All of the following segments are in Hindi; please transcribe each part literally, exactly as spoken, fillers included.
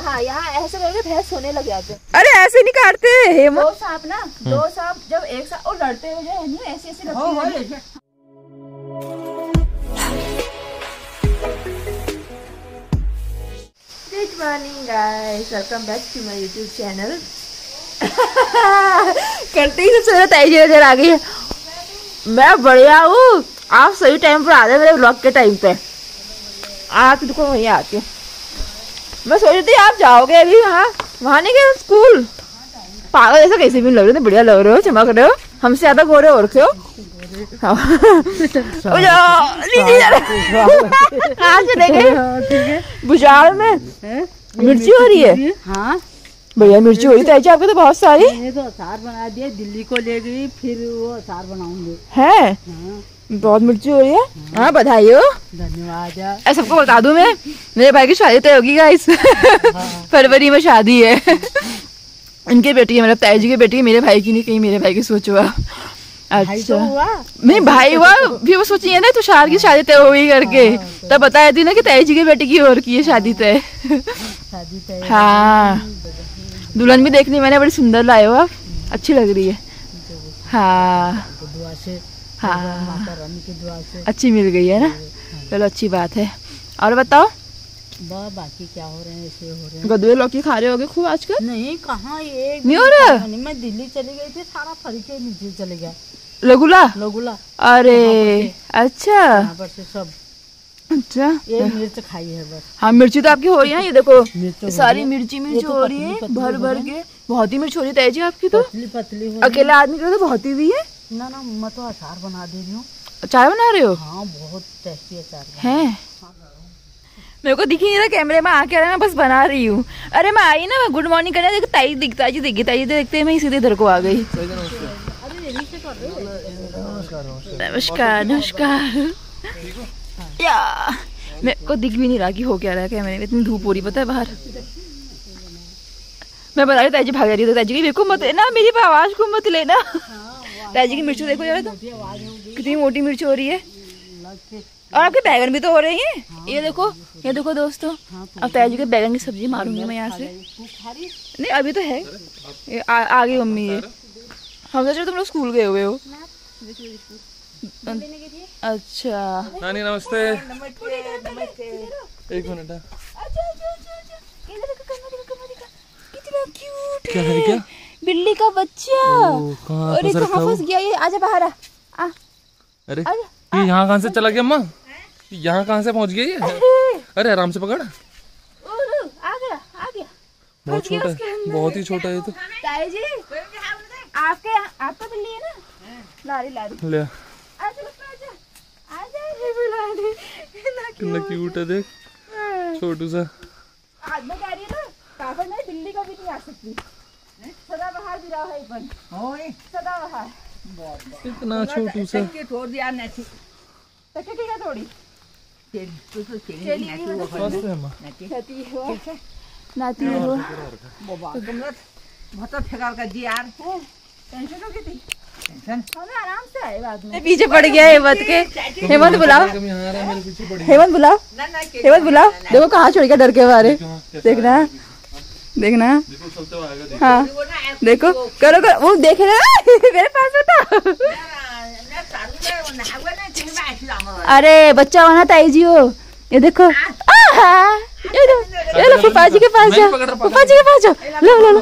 हाँ यहाँ ऐसे करके भैंस सोने लग जाते हैं। अरे ऐसे नहीं काटते हैं दो सांप ना, दो सांप जब एक साथ और लड़ते हुए हैं ऐसे ऐसे लड़ते हैं। Good morning guys, welcome back to my YouTube channel. करते ही सबसे ताजी नजर आ गई है। मैं बढ़िया हूँ, आप सही टाइम पर आ रहे मेरे ब्लॉग के टाइम पे। आज देखो वहीं आती हूँ। मैं सोच रही थी आप जाओगे अभी वहाँ, वहाँ नहीं गए स्कूल। पागल ऐसा कैसे भी लग रहे थे, बढ़िया लग रहे हो, चमक रहे हो, हमसे ज्यादा गोरे हो रखे हो। बाजार में मिर्ची हो रही है। हाँ भैया मिर्ची हो रही है आपके तो बहुत सारी। मैंने तो अचार बना दिया, दिल्ली को ले गई, फिर वो अचार बनाऊंगी। है बहुत मिर्ची हो रही है। हाँ बधाई हो, धन्यवाद। ऐसा सबको बता दूं मैं, मेरे भाई की शादी तय होगी गाइस, फरवरी में शादी है। इनके बेटी है, मतलब ताई जी की बेटी है, मेरे भाई की नहीं। कहीं मेरे भाई की सोचो आप। अच्छा हुआ नहीं भाई हुआ भी, वो सोची है ना तुषार की शादी तय हुई करके, तब बताया थी ना कि ताई जी की बेटी की और की है शादी तय। हाँ दुल्हन भी देखने मैंने बड़ी सुंदर लाए हो आप, अच्छी लग रही है। हाँ हाँ अच्छी मिल गई है ना, चलो अच्छी बात है। और बताओ बाकी क्या हो रहे हैं, ऐसे हो रहे हैं। गदुए लौकी खा रहे होगे खूब आजकल? नहीं कहाँ, एक नहीं हो रहा। मैं दिल्ली चली गई थी, सारा फल के नीचे चले गया। लगुला लगुला अरे अच्छा से सब। अच्छा ये मिर्च खाई है बस। हाँ मिर्ची तो आपकी हो रही है ना, ये देखो सारी मिर्ची मिर्च हो रही है, भर भर के बहुत ही मिर्च हो रही है। ताई जी आपकी तो पतली पतली, अकेला आदमी के तो बहुत ही भी है ना। ना मैं तो अचार बना दे रही हूँ। अचार बना रहे हो? हाँ बहुत टेस्टी अचार है। मेरे को दिख ही नहीं रहा कैमरे में, आके आ रहा मैं बस बना रही हूँ। अरे मैं आई ना, मैं गुड मॉर्निंग करने देखो ताई दिखता जी दिखी, ताई देखते मैं सीधे इधर को आ गई। नमस्कार नमस्कार। या मेरे को दिख भी नहीं रहा कि हो क्या रहा है कैमरे में, इतनी धूप हो रही पता है बाहर। मैं बना रही, ताई जी भाग रही है। ताई जी मेरे को मत लेना, मेरी आवाज को मत लेना। ताई जी की मिर्ची देखो यार, कितनी मोटी मिर्च हो रही है। और आपके बैगन भी तो हो रहे हैं। हाँ, ये देखो ये देखो दोस्तों। हाँ, अब ताई जी के बैगन की सब्जी मारूंगी मैं यहाँ से। नहीं अभी तो है ये आ, आ गई मम्मी। ये हम सोच तुम लोग स्कूल गए हुए हो। अच्छा नानी नमस्ते। एक मिनट क्या, बिल्ली का बच्चा। अरे कहाँ फंस गया ये, आजा बाहर आ। अरे ये यहाँ कहाँ से चला गया अम्मा, यहाँ कहाँ से पहुँच गई ये? अरे आराम से पकड़। आ गया आ गया, बहुत छोटा है, बहुत ही छोटा है। तो ताई जी आपके आपका बिल्ली है ना, लारी लारी ले कितना क्यूट है, देख छोटू सा। आज मैं कह रही हूँ ना पापा, मैं बिल्ली कभी नहीं आ सकती, सदाबहार बिराव है इवन। ओए सदाबहार इतना छोटू सा छोड़ दिया ना। ठीक तक क्या थोड़ी तेल तो तो तेल नहीं है, वो फर्स्ट है मां नाती हो नाती हो बाबा कमरत बहुत फेगार का जी यार। टेंशन हो गई थी, टेंशन हमें आराम से आए बाद में। पीछे पड़ गया हेमंत के, हेमंत बुलाओ, हेमंत बुलाओ, हेमंत बुलाओ। देखो कहां छोड़ गया डर के मारे, देखना देखना। हाँ देखो करो करो, वो देख रहे मेरे पास बताओ। अरे बच्चा हो ना ताई जी हो, ये देखो ये ये लो फूफा जी के पास जाओ, फूफा जी के पास जाओ, लो लो लो।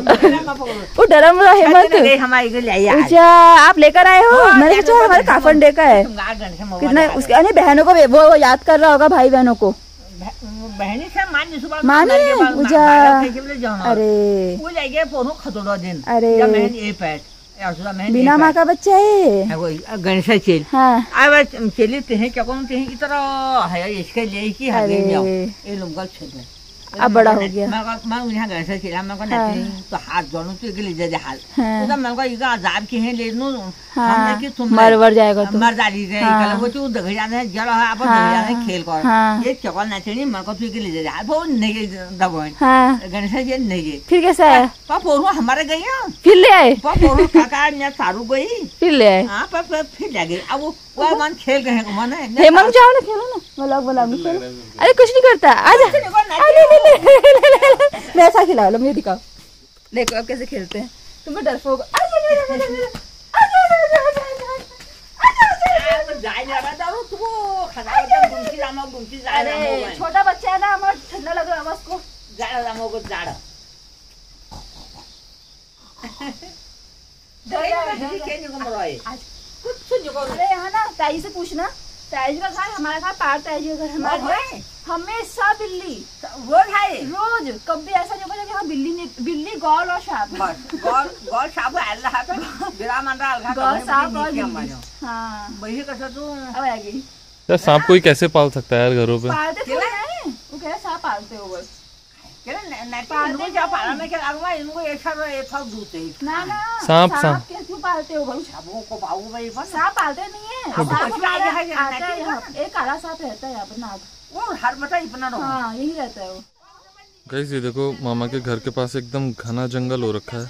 वो डरा मुरा हेमंत, आप लेकर आए हो। मैंने सोचा हमारे काफन डे का है कितना उसके। अरे बहनों को वो याद कर रहा होगा, भाई बहनों को बहनी से मानी सुबह माने उजा। अरे वो जाएगा फोनो खतोड़ा दिन। अरे बहन ए पैट यासुदा बहन बिना मां का बच्चा है वो गणेश चेल। हां आवे चलते हैं क्या कौन थे की तरह है, इसके लिए की आगे जाओ ये लोग गल छोड़। अब बड़ा हो गया मैं मैं यहां गणेश चेल मैं का तो हाथ जोड़ू तो के ले जा हाल तो मैं का इगा आजाद के है ले नो हम कि तुम मर मर जाएगा तो मर जा लीजिए कल वो तो दग जाने जल आप दग जाने खेल कर ये चको ना चली मैं को तू के ले जा वो नहीं दबो गणेश जी नहीं। फिर कैसा है पापा और हमारे गई फिर ले आए, पापा और काका ने सारू गई फिर ले आए। हां पापा फिर लगे अब वाह खेल रहे हैं उमन है हेमंग जाओ ना खेलो ना व्लॉग व्लॉग में खेलो। अरे कुछ नहीं करता आ जा। मैं ऐसा खिला लो मुझे दिखाओ देखो अब कैसे खेलते हैं तुम्हें डरपोक। आ जा मेरा मेरा आ जा आ जा जाए ना रहा था तो खजाना घूमती जाना घूमती जा रहा है। अरे छोटा बच्चा है ना हमारा ठंडा लग रहा है उसको जाड़ा रामो को जाड़ा ताई से पूछना ताई का घर हमारा घर पार ताई का घर हमारा हमेशा बिल्ली रोज है रोज कभी ऐसा नहीं होगा जब बिल्ली ने बिल्ली गौल और सांप गौल गौल सांप अल्लाह पे विरामन राल का गौल सांप और बिल्ली। हां वही कैसा तू अब आ गई यार सांप कोई कैसे पाल सकता है यार घरों पे पालते हो है वो कह रहा सांप पालते हो बस कह रहा नहीं पालते क्या पाला में क्या अगवा इनको एक साथ एक साथ दूते ना ना सांप सांप क्यों पालते हो भाई सांपों को पाओ भाई सांप पालते नहीं है एक काला सांप रहता है यहां पर नाग वो हर मतलब इतना रहो। हाँ, यही रहता है वो। गाइस ये देखो मामा के घर के पास एकदम घना जंगल हो रखा है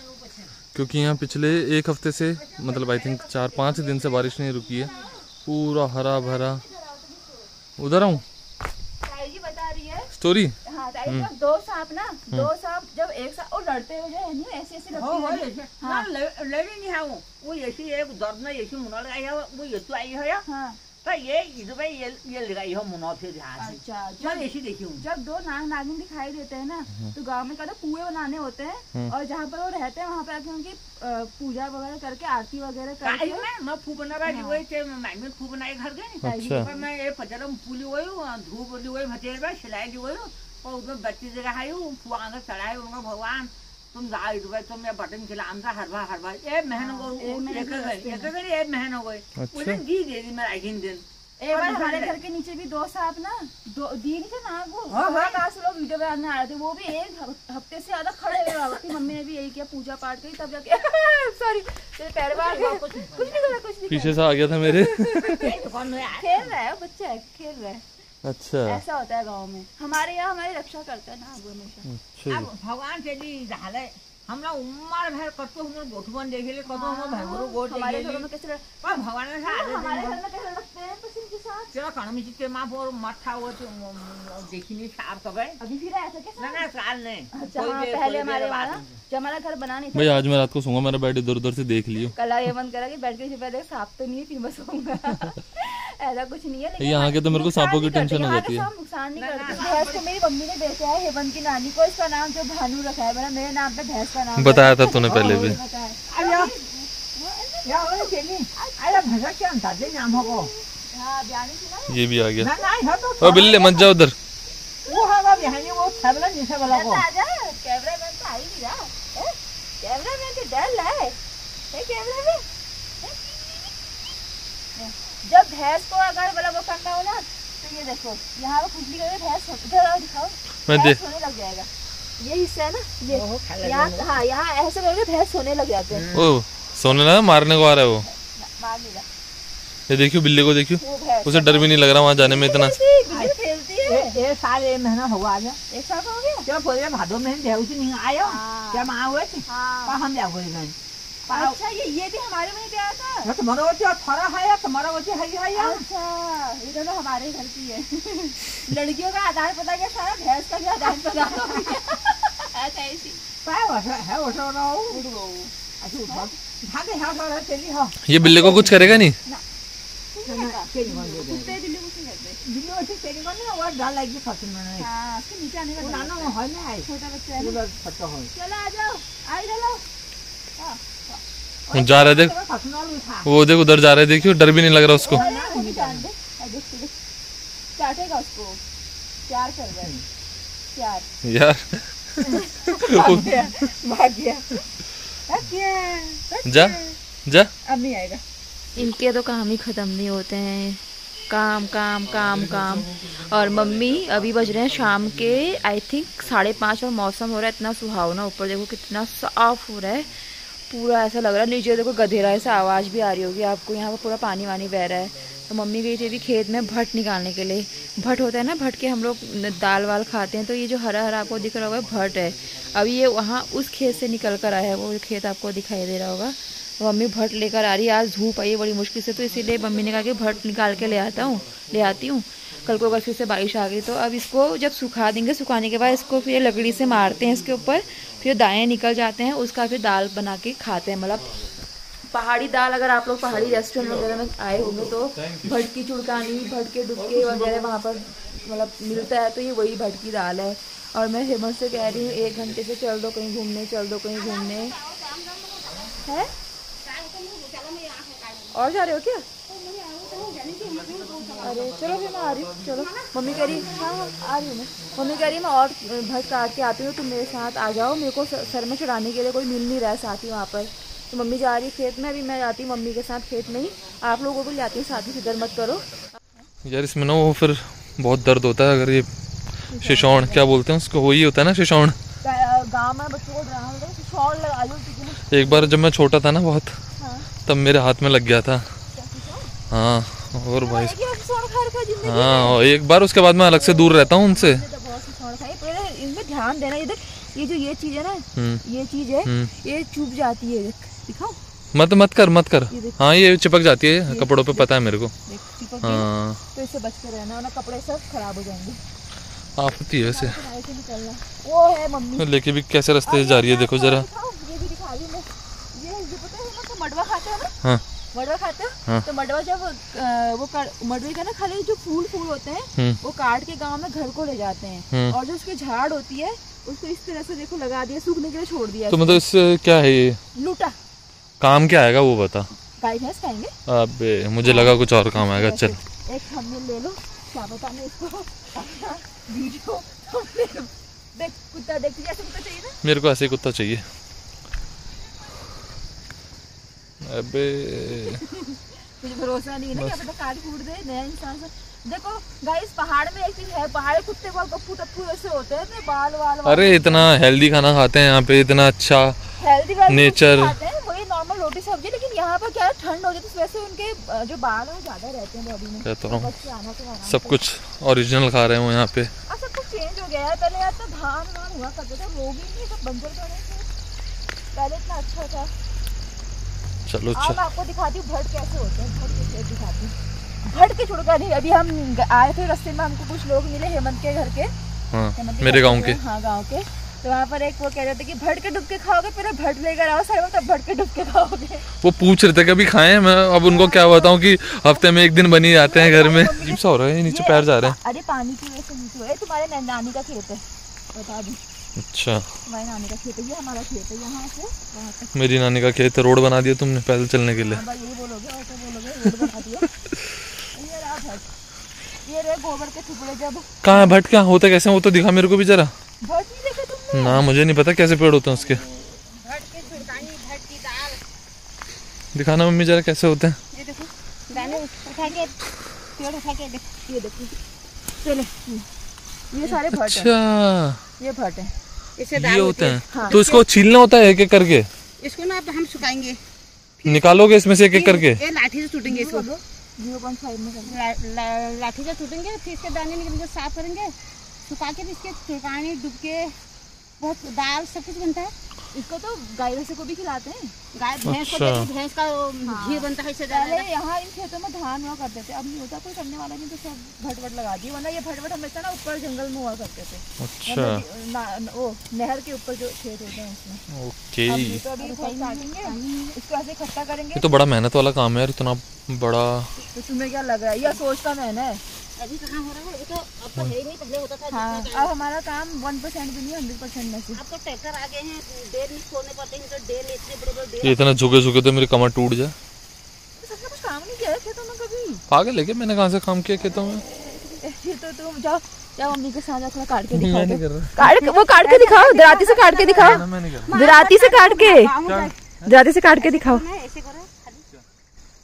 क्योंकि यहाँ पिछले एक हफ्ते से मतलब आई थिंक चार पाँच दिन से बारिश नहीं रुकी है। पूरा हरा भरा उधर आऊँ स्टोरी। हाँ, दो सांप ना दो सांप जब एक साथ और लड़ते हुए ऐसे ऐसे लड़ते हैं लड़ी नहीं है वो वो ऐसी एक दर्द ना ऐसी मुना लगाई है वो ऐसी आई है तो ये इसमें ये ये लगाई हो मुनाफे ध्यान से। अच्छा ऐसी देखी हूँ जब दो नाग नागिन दिखाई देते हैं ना तो गांव में कहते कुएं बनाने होते हैं और जहाँ पर वो रहते हैं वहाँ पे आके उनकी पूजा वगैरह करके आरती वगैरह करके मैं फू बना रहा हुई मैं फू बनाए घर गए मैं ये पचरम फूली हुई हूँ धूप ली हुई भतेर पर सिलाई ली हुई और उसमें बच्ची जगह आई हूँ फुआ कर चढ़ाई उनका भगवान तुम जाओ तो तुम ये बटन खिलाम था हर बार हर बार ये महन हो गई एक गई ये महन हो गई उन्हें दी दे दी मैं आखिर दिन एक बार हमारे घर के नीचे भी दो सांप ना दो दी नहीं थे नाग वो काश लोग वीडियो बनाने आ रहे थे वो भी एक हफ्ते से ज्यादा खड़े हुए बाबा की मम्मी ने भी यही किया पूजा पाठ करी तब जाके सॉरी तेरे पैर बार कुछ कुछ नहीं करा कुछ नहीं पीछे से आ गया था मेरे खेल रहा है बच्चा खेल रहा है। अच्छा ऐसा होता है गांव में हमारे यहाँ हमारी रक्षा करता है ना हमेशा। अब भगवान चली जाले हमरा उम्र भर कतो हमर गोठवन देखले कतो हम भगरो गोठ हमारे घर में कैसे पर भगवान ने साथ हमारे घर में कैसे लगते हैं पसीन के साथ तेरा कान में जीते मां और मठा हो देखनी साफ कबे अभी फिर ऐसा कैसे ना ना साल नहीं पहले हमारे वाला जब हमारा घर बना नहीं था भाई आज मैं रात को सोऊंगा मेरा बेड इधर-उधर से देख लियो कल ये मन करा कि बेड के ऊपर देख सांप तो नहीं है फिर मैं सोऊंगा ऐसा कुछ नहीं है लेकिन यहाँ के तो मेरे को सांपों की टेंशन हो जाती है। नुकसान नहीं करते भैंस को मेरी मम्मी ने बेचा है हेवन की नानी को इसका नाम जो भानू रखा है मेरा मेरे नाम पे भैंस का नाम बताया था तूने पहले भी। ये भी आ गया बिल्ले मत जाओ उधर जब भैंस को अगर वाला वो करना हो ना तो ये देखो यहाँ पे खुजली करके भैंस उधर दिखाओ भैंस सोने लग जाएगा ये हिस्सा है ना ये यहाँ हाँ यहाँ ऐसे करके भैंस सोने लग जाते हैं। ओह सोने लगा मारने को आ रहा है वो मारने का ये देखियो बिल्ली को देखियो उसे डर भी नहीं लग रहा वहाँ जाने में इतना एक साल एक महीना होगा आ गया एक साल हो गया क्या बोले भादो में भैंस नहीं आया क्या माँ हुए थे हम जाओगे। अच्छा ये ये भी हमारे में भी आया था तुम्हारा बच्चा थोड़ा है या तुम्हारा बच्चा है या या अच्छा ये दोनों हमारे घर की है लड़कियों का आधार पता क्या सारा भैंस का भी आधार पता ऐसा ऐसी पाया है वो तो ना उड़ गया अच्छा उठा भागे हाँ थोड़ा चली हाँ ये बिल्ले को कुछ करेगा नहीं जा रहा है देख वो देख उधर जा रहा है देखियो डर भी नहीं लग रहा उसको यार जा जा अब नहीं आएगा। इनके तो काम ही खत्म नहीं होते हैं काम काम काम काम और मम्मी अभी बज रहे हैं शाम के आई थिंक साढ़े पाँच और मौसम हो रहा है इतना सुहावना ऊपर देखो कितना साफ हो रहा है पूरा ऐसा लग रहा है नीचे देखो गधेरा ऐसा आवाज़ भी आ रही होगी आपको यहाँ पर पूरा पानी वानी बह रहा है। तो मम्मी गई थी अभी खेत में भट्ट निकालने के लिए भट्ट होता है ना भट्ट के हम लोग दाल वाल खाते हैं तो ये जो हरा हरा आपको दिख रहा होगा भट्ट है अभी ये वहाँ उस खेत से निकल कर आया है वो खेत आपको दिखाई दे रहा होगा मम्मी भट्ट लेकर आ रही है, आज धूप आई है बड़ी मुश्किल से, तो इसीलिए मम्मी ने कहा कि भट्ट निकाल के ले आता हूँ ले आती हूँ। कल को अगर फिर से बारिश आ गई तो अब इसको जब सुखा देंगे, सुखाने के बाद इसको फिर लकड़ी से मारते हैं इसके ऊपर, फिर दाएँ निकल जाते हैं, उसका फिर दाल बना के खाते हैं। मतलब पहाड़ी दाल, अगर आप लोग पहाड़ी रेस्टोरेंट वगैरह में आए होंगे तो भट्ट की चुड़कानी, भट्ट के डुबके वगैरह वहाँ पर मतलब मिलता है, तो ये वही भट्ट की दाल है। और मैं हेमंत से कह रही हूँ एक घंटे से चल दो कहीं घूमने, चल दो कहीं घूमने है, और जा रहे हो क्या? अरे चलो फिर मैं आ रही हूँ, चलो। मम्मी कह रही हाँ आ रही हूँ मैं, मम्मी कह रही मैं और भट्ट काट के आती हूँ, तुम मेरे साथ आ जाओ, मेरे को सर में चढ़ाने के लिए कोई मिल नहीं रहा है साथी वहाँ पर। तो मम्मी जा रही है खेत में, अभी मैं जाती हूँ मम्मी के साथ खेत में ही, आप लोगों को भी जाती हूँ साथ ही, फिक्र मत करो यार। इसमें ना वो फिर बहुत दर्द होता है, अगर ये शिशौन क्या बोलते हैं उसको, वही होता है ना शिशौन, गाँव में बच्चों को डराना, शिशौन लगा लो। एक बार जब मैं छोटा था ना बहुत, तब मेरे हाथ में लग गया था, हाँ। और भाई हाँ, एक बार उसके बाद मैं अलग से दूर रहता हूँ उनसे। इनमें ध्यान देना, इधर ये जो ये चीज है ना, ये चीज है ये चुप जाती है, दिखाओ। मत मत कर मत कर, हाँ ये चिपक जाती है कपड़ों पे, पता है मेरे को, हाँ। तो इससे बच के रहना वरना कपड़े सब खराब हो जाएंगे, आफती है वैसे। वो है मम्मी लेके भी कैसे रास्ते जा रही है, देखो जरा, ये भी दिखा रही हूं मैं, ये ये पता है ना मडवा खाते हैं ना, हां मडवा खाते हैं, हाँ। तो मडवा जब वो मडवे का ना खाली जो फूल फूल होते हैं वो काट के गांव में घर को ले जाते हैं, और जो उसकी झाड़ होती है उसको इस तरह से देखो लगा दिया, सूखने के लिए छोड़ दिया। तो मतलब इससे क्या है ये लूटा, काम क्या आएगा वो बता? गाय भैंस खाएंगे। अबे मुझे लगा कुछ और काम आएगा। चल एक थंबनेल ले लो, क्या बता मैं इसको वीडियो देख, कुत्ता देख, जैसे कुत्ता चाहिए ना मेरे को, ऐसे कुत्ता चाहिए। अबे मुझे भरोसा नहीं है ना, क्या पता काट फूट दे नया इंसान से। देखो गाइस पहाड़ में एक चीज है, पहाड़ी कुत्ते को गप्पू टप्पू ऐसे होते हैं ना, बाल वाल। अरे इतना हेल्दी खाना खाते हैं यहाँ पे, इतना अच्छा हेल्दी नेचर खाते हैं, वही नॉर्मल रोटी सब्जी। लेकिन यहाँ पर क्या ठंड हो जाती है, वैसे उनके जो बाल है ज्यादा रहते हैं बॉडी में, कहता हूँ सब कुछ ओरिजिनल खा रहे हो यहाँ पे। अब सब कुछ चेंज हो गया है, पहले यहाँ तो धान वान हुआ करते थे, वो भी सब बंजर पड़े थे, पहले इतना अच्छा था। चलो मैं आपको दिखाती हूँ भट्ट कैसे होते हैं, भट्ट कैसे दिखाती हूँ, भट्ट के छुड़का नहीं। अभी हम आए थे रास्ते में, हमको कुछ लोग मिले हेमंत के घर के, हाँ, के मेरे गांव के, हाँ गांव के। तो वहाँ पर एक वो कह रहे थे कि भट्ट के डुबके खाओगे, फिर भट्ट लेकर आओ सारे, तब भट्ट के डुबके खाओगे। वो पूछ रहे थे कभी खाएं, मैं अब उनको क्या बताऊँ कि हफ्ते में एक दिन बनी जाते हैं घर में। अजीब सा हो रहा है, नीचे पैर जा रहे हैं। अरे पानी की वजह से नीचे, तुम्हारे नानी का खेत है बता दूँ। अच्छा तुम्हारी नानी का खेत है, हमारा खेत है यहाँ से, मेरी नानी का खेत है। रोड बना दिया तुमने पैदल चलने के लिए, ये रहे गोबर के टुकड़े। जब कहाँ है भट्ट, क्या होता कैसे, वो तो दिखा मेरे को भी जरा। भट्ट नहीं देखा तुमने? ना मुझे नहीं पता कैसे पेड़ होते हैं उसके, भट्ट के छिड़कानी, भट्ट की दाल दिखाना मम्मी जरा कैसे होते हैं। ये देखो दाने उठा के, पेड़ उठा के देखो, ये देखो चलो, ये सारे भट्ट हैं। अच्छा ये भट्ट है, इससे दाल होते हैं। तो इसको छीलना होता है एक एक करके, इसको ना अब हम सुखाएंगे, निकालोगे इसमें से एक एक करके, ये लाठी से टूटेंगे इसको, ज़ीरो पॉइंट फाइव में करके लाठी से टूटेंगे, फिर इसके दाने निकलेंगे, साफ करेंगे, सुखा के इसके चुड़कानी डुबके बहुत दाल सब कुछ बनता है। इसको तो गाय भैंस को भी खिलाते हैं, गाय भैंस को, भैंस का घी बनता है इससे। यहाँ इन खेतों में धान हुआ करते थे, अब नहीं होता, कोई करने वाला नहीं, तो सब भटवट लगा दिए, वरना ये भटवट हमेशा ना ऊपर जंगल में हुआ करते थे, वो नहर के ऊपर जो खेत होते हैं उसमें। ओके तो अभी इसको ऐसे इकट्ठा करेंगे। तो बड़ा मेहनत वाला काम है यार, इतना बड़ा। तो तुम्हें क्या लग रहा है, यह सोच का महीना है, अभी कहाँ हो रहा है ये तो, अब तो है ही नहीं, पहले होता था। हाँ, अब हमारा काम वन परसेंट भी नहीं, हंड्रेड परसेंट में से। अब तो ट्रैक्टर आ गए हैं, डेढ़ लीटर होने पाते हैं, तो डेढ़ इतने बड़े बड़े डेढ़, इतना झुके झुके तो मेरी कमर टूट जाए। सबने कुछ काम नहीं किया है खेतों में कभी, पागल है क्या, मैंने कहाँ से काम किया खेतों में? तो तुम जाओ जाओ मम्मी के साथ थोड़ा काट के दिखाओ, काट वो काट के दिखाओ, दराती से काट के दिखाओ, दराती से काट के, दराती से काट के दिखाओ,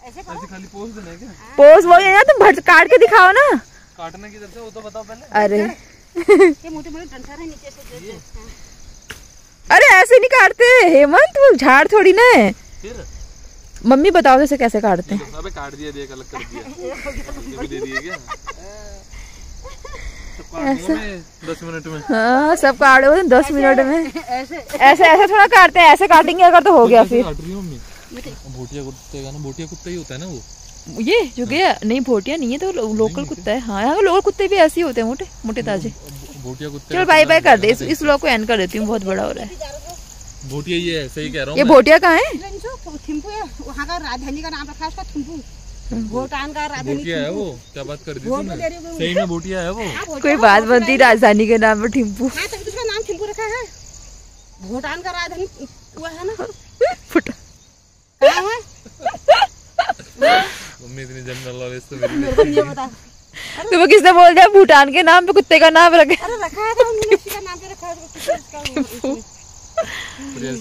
ऐसे खाली पोज देना है क्या? पोज वही है ना, तुम भट्ट काट के दिखाओ ना, काटने की तरफ से वो तो बताओ पहले। अरे ये मोटे-मोटे डंठा है नीचे से दे, अरे ऐसे नहीं काटते हेमंत, वो झाड़ थोड़ी ना है। फिर मम्मी बताओ जैसे कैसे काटते हैं। अबे काट दिया, देख अलग कर दिया, दे दिए क्या दस मिनट में? हाँ सब काट दो दस मिनट में, ऐसे ऐसे थोड़ा काटते हैं, ऐसे काटेंगे अगर तो हो गया। फिर भोटिया कुत्ते का ना, भोटिया कुत्ता ही होता है ना वो, ये जो गया नहीं भोटिया नहीं है तो लोकल कुत्ता है। हाँ यहाँ लोकल कुत्ते भी ऐसे ही होते हैं, मोटे मोटे ताजे भोटिया कुत्ते। चलो बाय बाय कर दे, इस व्लॉग को एंड कर देती हूँ, बहुत बड़ा हो रहा है। भोटिया ये है, सही कह रहा हूँ। ये भोटिया कहाँ है? थिम्पू है, वहाँ का राजधानी का नाम रखा है उसका, थिम्पू। भूटान का राजधानी है वो, क्या बात कर दी तूने, सही में भोटिया है वो। कोई बात बनती, राजधानी का नाम है थिम्पू। हाँ तभी तो उसका नाम थिम्पू रखा है, भूटान का राजधानी वो है ना। मम्मी इतनी जनरल नॉलेज तो मेरे को नहीं पता। तुम्हें किसने बोल दिया भूटान के नाम पे कुत्ते का नाम रखा? अरे रखा है तो उन्होंने उसी का नाम पे रखा है कुत्ते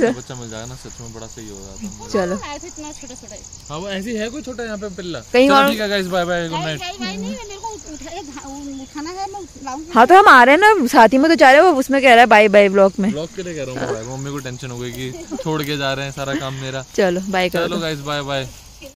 का। बच्चा मिल जाएगा ना सच में, बड़ा सही होगा। चलो इतना छोटा छोटा है। हाँ वो ऐसी है कोई छोटा यहाँ पे पिल्ला। ठीक है guys, bye bye, good night. हाँ तो हम आ रहे हैं ना, साथी में तो जा रहे हैं, उसमें कह रहा है बाय बाय व्लॉग में, व्लॉग के लिए कह रहा हूँ। मम्मी को टेंशन हो गई कि छोड़ के जा रहे हैं सारा काम मेरा। चलो बाय, चलो गाइस बाय बाय।